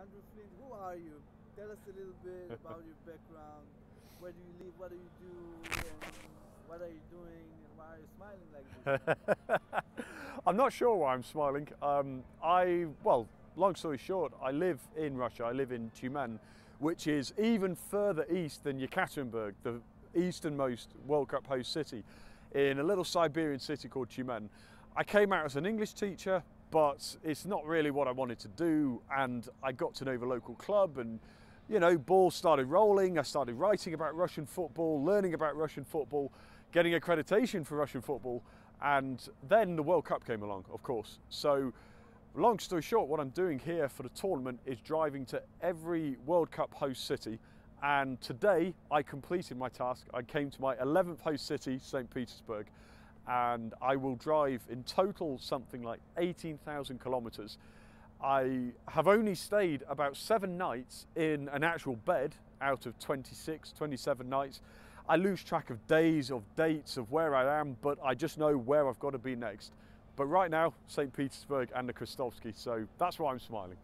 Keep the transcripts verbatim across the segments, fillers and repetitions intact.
Andrew Flint, who are you? Tell us a little bit about your background. Where do you live? What do you do? And what are you doing? And why are you smiling like this? I'm not sure why I'm smiling. Um, I, well, long story short, I live in Russia. I live in Tumen, which is even further east than Yekaterinburg, the easternmost World Cup host city, in a little Siberian city called Tumen. I came out as an English teacher, but it's not really what I wanted to do, and I got to know the local club, and you know, balls started rolling. I started writing about Russian football, learning about Russian football, getting accreditation for Russian football, and then the World Cup came along, of course. So long story short, what I'm doing here for the tournament is driving to every World Cup host city, and today I completed my task. I came to my eleventh host city, Saint Petersburg, and I will drive in total something like eighteen thousand kilometers. I have only stayed about seven nights in an actual bed out of twenty-six, twenty-seven nights. I lose track of days, of dates, of where I am, but I just know where I've got to be next. But right now, Saint Petersburg and the Krestovsky, so that's why I'm smiling.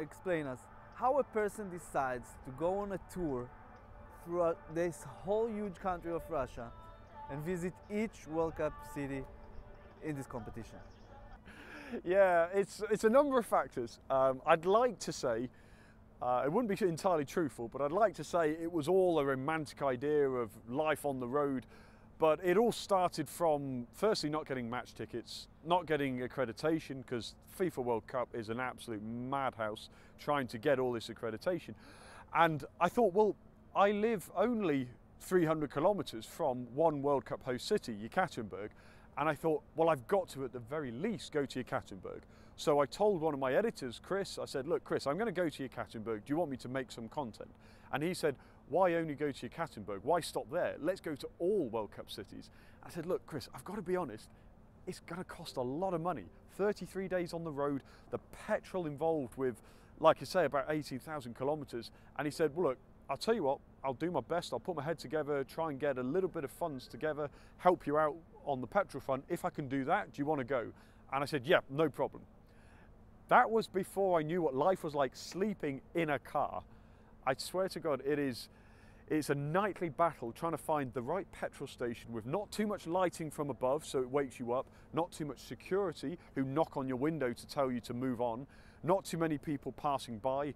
Explain us how a person decides to go on a tour throughout this whole huge country of Russia and visit each World Cup city in this competition. Yeah, it's, it's a number of factors. Um, I'd like to say, uh, it wouldn't be entirely truthful, but I'd like to say it was all a romantic idea of life on the road, but it all started from, firstly, not getting match tickets, not getting accreditation, because FIFA World Cup is an absolute madhouse trying to get all this accreditation. And I thought, well, I live only three hundred kilometers from one World Cup host city, Yekaterinburg, and I thought, well, I've got to at the very least go to Yekaterinburg. So I told one of my editors, Chris, I said, look, Chris, I'm going to go to Yekaterinburg. Do you want me to make some content? And he said, why only go to Yekaterinburg? Why stop there? Let's go to all World Cup cities. I said, look, Chris, I've got to be honest. It's going to cost a lot of money. thirty-three days on the road, the petrol involved with, like I say, about eighteen thousand kilometers. And he said, well, look, I'll tell you what, I'll do my best. I'll put my head together, try and get a little bit of funds together, help you out on the petrol front. If I can do that, do you want to go? And I said, yeah, no problem. That was before I knew what life was like sleeping in a car. I swear to God, it is, it's a nightly battle trying to find the right petrol station with not too much lighting from above, so it wakes you up, not too much security who knock on your window to tell you to move on, not too many people passing by.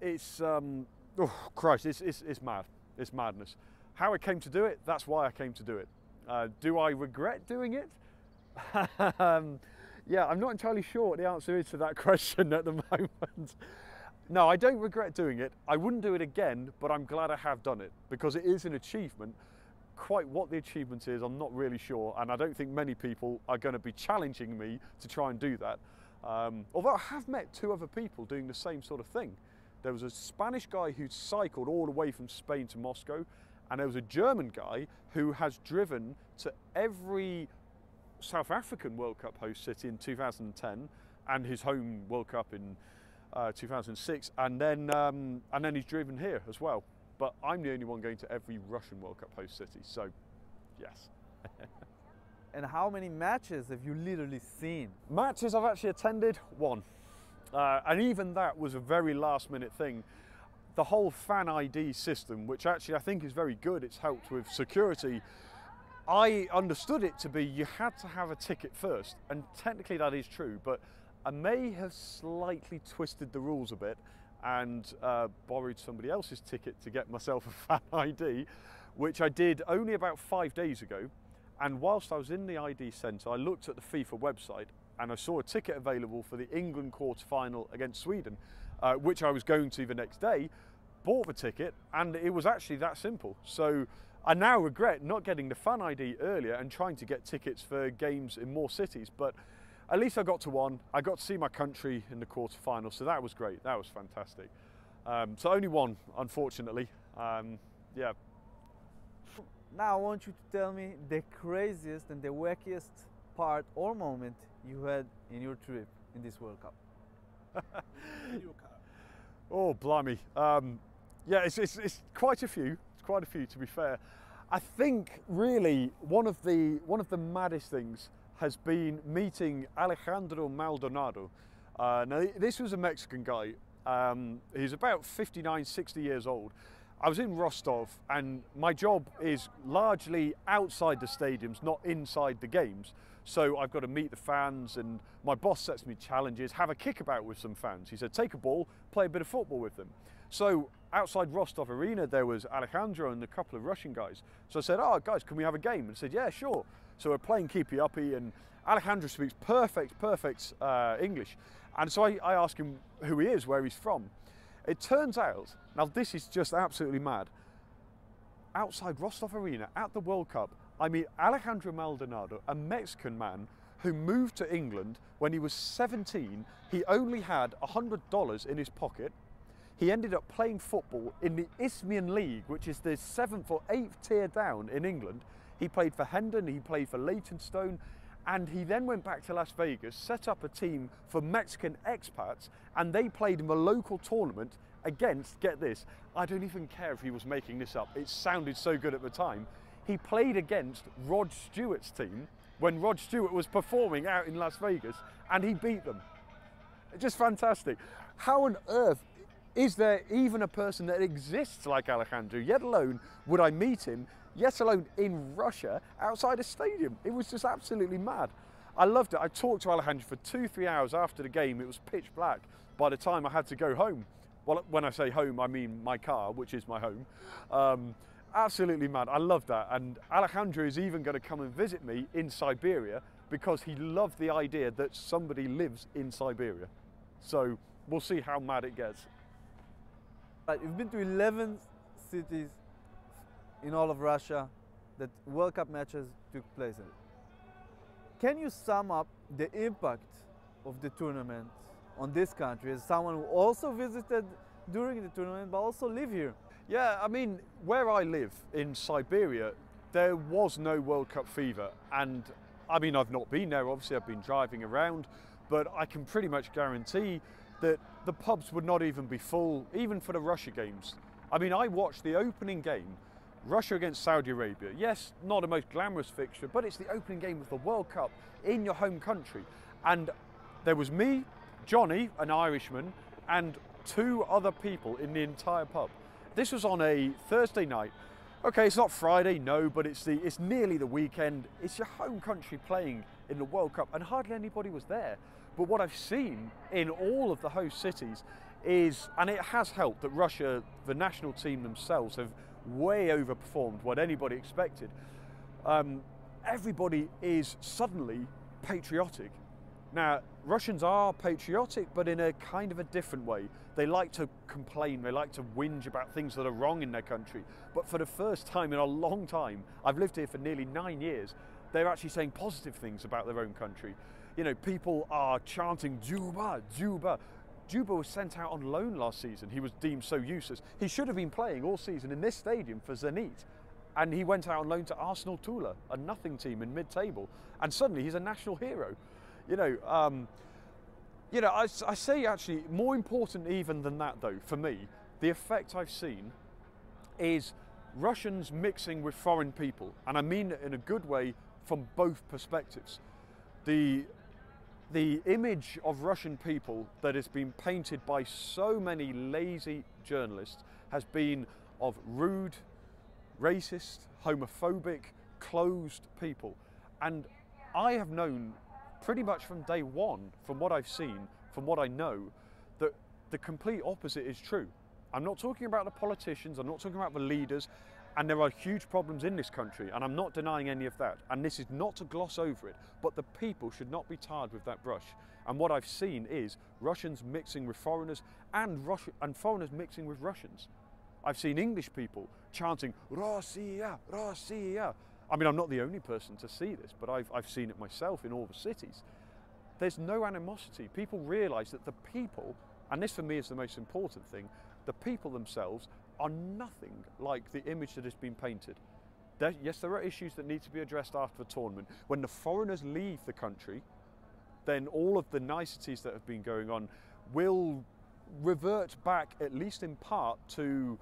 It's, um, oh Christ, it's, it's, it's mad, it's madness. How I came to do it, that's why I came to do it. Uh, do I regret doing it? um, yeah, I'm not entirely sure what the answer is to that question at the moment. No, I don't regret doing it. I wouldn't do it again, but I'm glad I have done it because it is an achievement. Quite what the achievement is, I'm not really sure, and I don't think many people are going to be challenging me to try and do that. Um, although I have met two other people doing the same sort of thing. There was a Spanish guy who cycled all the way from Spain to Moscow, and there was a German guy who has driven to every South African World Cup host city in two thousand ten and his home World Cup in uh, two thousand six, and then um, and then he's driven here as well. But I'm the only one going to every Russian World Cup host city, so yes. And how many matches have you literally seen? Matches I've actually attended, one. Uh, and even that was a very last minute thing. The whole fan I D system, which actually I think is very good, it's helped with security. I understood it to be you had to have a ticket first, and technically that is true, but I may have slightly twisted the rules a bit and uh, borrowed somebody else's ticket to get myself a fan I D, which I did only about five days ago. And whilst I was in the I D centre, I looked at the FIFA website and I saw a ticket available for the England quarter-final against Sweden, uh, which I was going to the next day, bought the ticket, and it was actually that simple. So I now regret not getting the fan I D earlier and trying to get tickets for games in more cities, but at least I got to one. I got to see my country in the quarter-final, so that was great. That was fantastic. Um, so only one, unfortunately. Um, yeah. Now I want you to tell me the craziest and the wackiest part or moment you had in your trip in this World Cup? Oh, blimey. Um, yeah, it's, it's, it's quite a few. It's quite a few, to be fair. I think, really, one of the, one of the maddest things has been meeting Alejandro Maldonado. Uh, now, this was a Mexican guy Um, he's about fifty-nine, sixty years old. I was in Rostov, and my job is largely outside the stadiums, not inside the games. So I've got to meet the fans, and my boss sets me challenges, have a kickabout with some fans. He said, take a ball, play a bit of football with them. So outside Rostov Arena, there was Alejandro and a couple of Russian guys. So I said, oh, guys, can we have a game? And he said, yeah, sure. So we're playing keepy uppy, and Alejandro speaks perfect, perfect uh, English. And so I, I ask him who he is, where he's from. It turns out, now this is just absolutely mad, outside Rostov Arena at the World Cup, I meet Alejandro Maldonado, a Mexican man who moved to England when he was seventeen. He only had one hundred dollars in his pocket. He ended up playing football in the Isthmian League, which is the seventh or eighth tier down in England. He played for Hendon, he played for Leyton Stone, and he then went back to Las Vegas, set up a team for Mexican expats, and they played in a local tournament against, get this, I don't even care if he was making this up, it sounded so good at the time, he played against Rod Stewart's team when Rod Stewart was performing out in Las Vegas, and he beat them. Just fantastic. How on earth is there even a person that exists like Alejandro, yet alone would I meet him, yet alone in Russia, outside a stadium? It was just absolutely mad. I loved it. I talked to Alejandro for two, three hours after the game. It was pitch black by the time I had to go home. Well, when I say home, I mean my car, which is my home. Um, absolutely mad. I loved that. And Alejandro is even going to come and visit me in Siberia because he loved the idea that somebody lives in Siberia. So we'll see how mad it gets. We've been to eleven cities in all of Russia that World Cup matches took place in. Can you sum up the impact of the tournament on this country as someone who also visited during the tournament but also live here? Yeah, I mean, where I live in Siberia, there was no World Cup fever. And I mean, I've not been there, obviously I've been driving around, but I can pretty much guarantee that the pubs would not even be full, even for the Russia games. I mean, I watched the opening game, Russia against Saudi Arabia. Yes, not the most glamorous fixture, but it's the opening game of the World Cup in your home country. And there was me, Johnny, an Irishman, and two other people in the entire pub. This was on a Thursday night. Okay, it's not Friday, no, but it's, the, it's nearly the weekend. It's your home country playing in the World Cup, and hardly anybody was there. But what I've seen in all of the host cities is, and it has helped that Russia, the national team themselves, have way overperformed what anybody expected. Um, everybody is suddenly patriotic. Now, Russians are patriotic, but in a kind of a different way. They like to complain, they like to whinge about things that are wrong in their country. But for the first time in a long time, I've lived here for nearly nine years, they're actually saying positive things about their own country. You know, people are chanting Djuba, Djuba. Djuba was sent out on loan last season. He was deemed so useless. He should have been playing all season in this stadium for Zenit. And he went out on loan to Arsenal Tula, a nothing team in mid-table. And suddenly he's a national hero. You know, um, you know, I, I say actually, more important even than that though, for me, the effect I've seen is Russians mixing with foreign people. And I mean it in a good way from both perspectives. The The image of Russian people that has been painted by so many lazy journalists has been of rude, racist, homophobic, closed people. And I have known pretty much from day one, from what I've seen, from what I know, that the complete opposite is true. I'm not talking about the politicians, I'm not talking about the leaders, and there are huge problems in this country, and I'm not denying any of that. And this is not to gloss over it, but the people should not be tarred with that brush. And what I've seen is Russians mixing with foreigners and, Russia, and foreigners mixing with Russians. I've seen English people chanting, Russia, Russia. I mean, I'm not the only person to see this, but I've, I've seen it myself in all the cities. There's no animosity. People realize that the people, and this for me is the most important thing, the people themselves are nothing like the image that has been painted. There, yes, there are issues that need to be addressed after the tournament. When the foreigners leave the country, then all of the niceties that have been going on will revert back, at least in part, to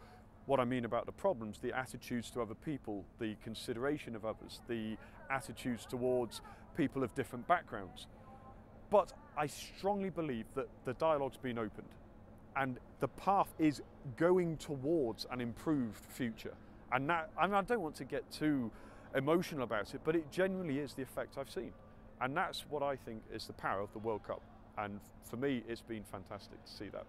what I mean about the problems, the attitudes to other people, the consideration of others, the attitudes towards people of different backgrounds. But I strongly believe that the dialogue's been opened. and the path is going towards an improved future. And that, and I don't want to get too emotional about it, but it genuinely is the effect I've seen. And that's what I think is the power of the World Cup. And for me, it's been fantastic to see that.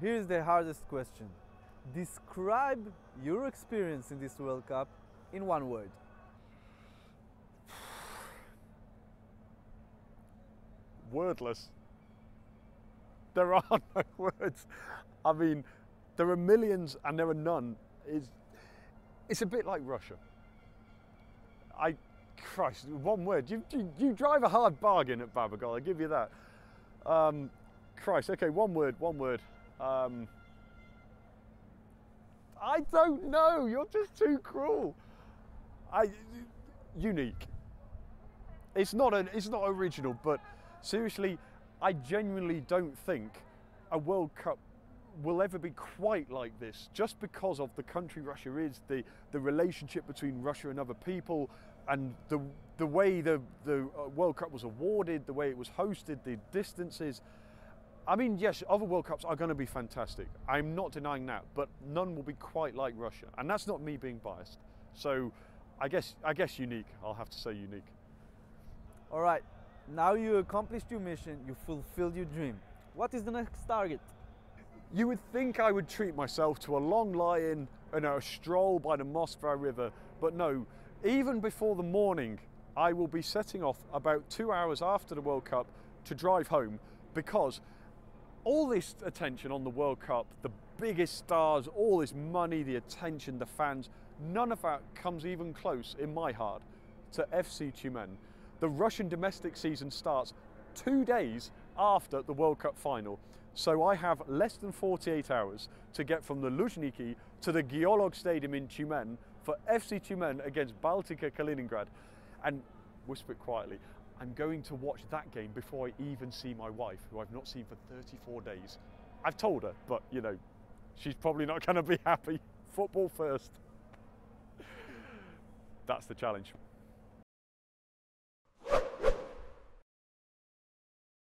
Here's the hardest question. Describe your experience in this World Cup in one word. Wordless. There are no words. I mean, there are millions and there are none. It's, it's a bit like Russia. I, Christ, one word. You, you, you drive a hard bargain at BabaGol, I'll give you that. Um, Christ, okay, one word, one word. Um, I don't know, you're just too cruel. I, unique. It's not, an, it's not original, but seriously, I genuinely don't think a World Cup will ever be quite like this, just because of the country Russia is, the, the relationship between Russia and other people, and the, the way the, the World Cup was awarded, the way it was hosted, the distances. I mean, yes, other World Cups are going to be fantastic. I'm not denying that, but none will be quite like Russia. And that's not me being biased. So I guess, I guess unique. I'll have to say unique. All right. Now you accomplished your mission. You fulfilled your dream. What is the next target? You would think I would treat myself to a long lie-in and a stroll by the Moskva River. But no, even before the morning, I will be setting off about two hours after the World Cup to drive home, because all this attention on the World Cup, the biggest stars, all this money, the attention, the fans, none of that comes even close in my heart to F C Tumen. The Russian domestic season starts two days after the World Cup final. So I have less than forty-eight hours to get from the Luzhniki to the Geolog Stadium in Tumen for F C Tumen against Baltica Kaliningrad. And whisper it quietly, I'm going to watch that game before I even see my wife, who I've not seen for thirty-four days. I've told her, but, you know, she's probably not going to be happy. Football first. That's the challenge.